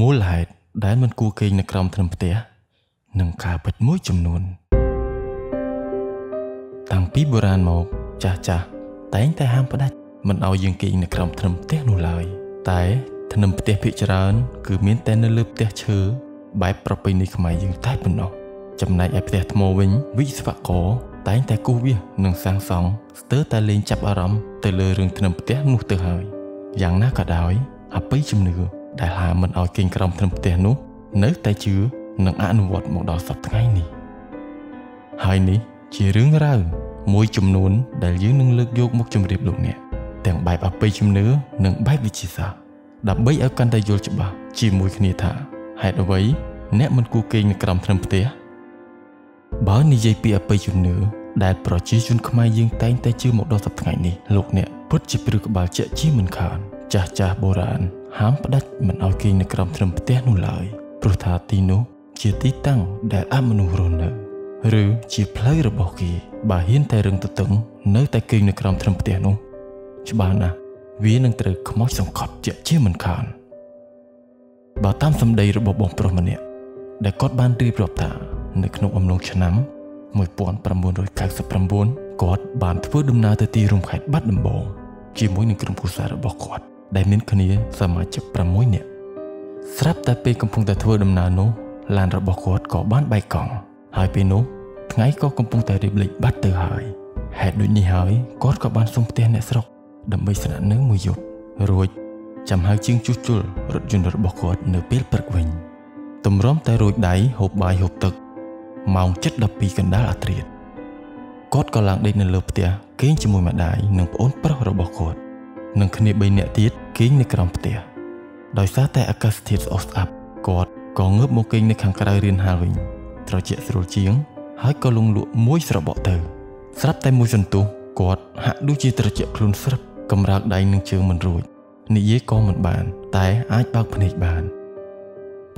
มูลหายได้มันกูเก่งในกรมธรรมเตะหนังขาเป็ดมุ้ยจำนวนต่างปีโบราณหมอกจ้าแต่ยังแต่ห้ามประดับมันเอายังเก่งในกรมธรรมเตะนู่นเลยแต่ธรรมเตะพิจารณาคือเมียนแต่ในเลือบเตะเชื้อใบประเพณีขมายยังใต้ปนออกจำนายแอบเตะโมวิงวิศวกรแต่ยังแต่กูเบี้ยหนังสางสองเตอแต่เลนจับอารมณ์แต่เลยเรื่องธรรมเตะนู่นเตะหายอย่างน่ากระดอยอาไปจำเนื้อได้หามันเอาเก่งกรมธรรมเตะนู้เนื้อแต่เชื้อหนังอนุวัตหมดดอกสับไงนี่หายนี้ជារឿងរ៉ាវមួយចំនួនដែលយើងនឹងលើកយកមកជម្រាបលោកអ្នកទាំងបែបអបិយជំនឿនិងបែបវិទ្យាសាស្ត្រដើម្បីឲ្យកាន់តែយល់ច្បាស់ជាមួយគ្នាថាហេតុអ្វីអ្នកមិនគួរគេងនៅក្រំត្រឹមផ្ទះបើនិយាយពីអបិយជំនឿដែលប្រជាជនខ្មែរយើងតែងតែជឿមកដល់សប្តាហ៍ថ្ងៃនេះលោកអ្នកពិតជាព្រឹកក្បាលជាក់ជាមិនខានចាស់បុរាណហាមផ្ដាច់មិនឲ្យគេងនៅក្រំត្រឹមផ្ទះនោះឡើយព្រោះថាទីនោះជាទីតាំងដែលអមនុស្សរស់នៅหรือจีเพลย์ระบอกกีบาหินแต่เรื่องตัวตึงเนื้อแต่กินในกรามทรัมเตียนุชบานะวีนังเตอขมอดสังขดเจาะเชี่ยมันขานบาตามสำเดยระบบบองปรมเนี่ยได้กอดบ้านรีบรอบตาในขนมอมลงชะน้ำมวยป่วนประมวลโดยการสับประมวลกอดบ้านเพื่อดุมนาเตตีรุมไข่บัดดำบองจีมวยในกรมกุศลระบอกกอดได้เม้นคณีสมาชิกประมวยเนี่ยสลับแต่เป็นกำพงแต่เพื่อดุมนาโนลานระบอกกอดก่อบ้านใบกองหายไปโน้ไงก็กำปองแต่เรียบเล็กบัดเตอหายแห่ดุนี่หายกอดกับบ้านสมเตียนแนสรกดำไปสนามเนื้อมวยหยบรวยจำหายจึงจุดจุลรถยนต์รถบกอดเนื้อเปรี้ยปรักวิญตุ่มร้อมแต่รวยได้หอบใบหอบตึกมองจัดดับปีกันได้อาเทียนกอดกำลังเดินในเลือบเตียเก่งจมูกมาได้หนึ่งป้อนปลาหรือบกอดหนึ่งคณีใบเนื้อตีดเก่งในกรามเตียโดยซาแต่อากาศเทียสอสอับกอดกองเงือบโมเก่งในขังกระไรเรียนฮาวิญเราเจาะสโลเชียงหายก็ลงหลวมมวยสระเบาเตอสลับแต่มวยจนตัวกอดหักดูจีตระเจาะคลุนสลับกำลังใดหนึ่งเชิงมันรวยนี่เย่ก็เหมือนบานแต่อาจบางพเนจบาน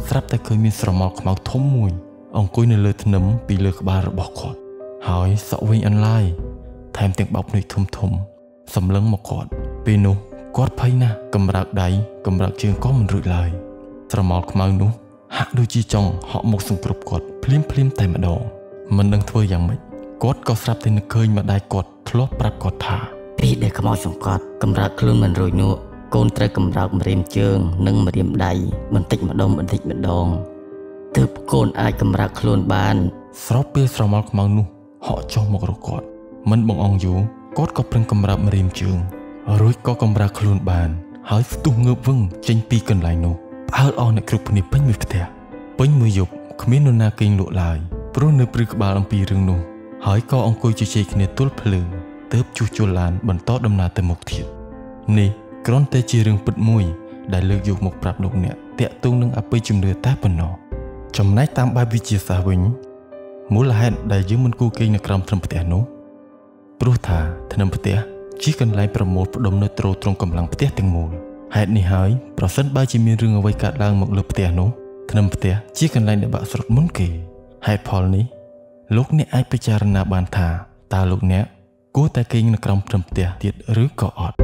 สลับแต่เคยมีสระหมอกขมเอาท้มมวยองคุยในเลือดน้ำปีเลือกบาระบอกกอดหายสะวิงอันไล่แถมเตียงเบาพเนจทุ่มสำลังมากอดปีนุกอดไพ่นะกำลังใดกำลังเชิงก็มันรวยเลยสระหมอกขมเอานุหักดูจีจองเหาะหมกส่งกรบกอดพลิ้มแต่มาดองมันดังทั่วอย่างไม่กอดก็สลับแต่นึกเคยมาได้กอดทะเลาะปรับกอดท่าปีเด็กขมอส่งกอดกำลังคลื่นมันรวยนัวโกนเตะกำลังมาเรียมเชิงนึ่งมาเรียมใดมันติดมาดองถือโกนอายกำลังคลื่นบานสลับเปลี่ยนสลับมากมังนุเหาะจองหมกรบกอดมันบังอองอยู่กอดก็เพิ่งกำลังมาเรียมเชิงรุ่ยก็กำลังคลื่นบานหายตุ้งเงือบวุ่งเจนปีกันหลายนัวเอิร์ออนในกรุปนิพนธ์มือเตะเป็นมือหยกขมิ้นนาเก่งหลุดลายเพราะในปรึกบาลังปีเรื่องนูหายก็องคุยเฉยๆในตัวเพลิงเติบจูจูลานบรรโต๊ะดำนาเตมกเทียนนี่กรอนเตจีเรื่องปิดมวยได้เลือกหยกหมกปรับลูกเนี่ยเตะตุ้งนึงอับไปจุ่มเดือดใต้ปนนอจำนายตามบาบิจิสาวิญมูลเหตุได้ยืมมันกู้เก่งในกรมธรรมเตะนูปรุธาธรรมเตะชี้กันไล่ประมวลประดมในโตรตรงกำลังเตะแตงมูลเหตุนี้หายเพราะสันบาจีมีเรื่องเอาไว้กัดล่างหมกเลือบเตะนู้ธนำเตะชี้กันไล่ในบะสรดมุนกีเหตุผลนี้ลูกเนี่ยไอพิจารณาบานธาตาลูกเนี่ยกู้แต่เก่งในกรมธรรมเตะติดหรือก่ออด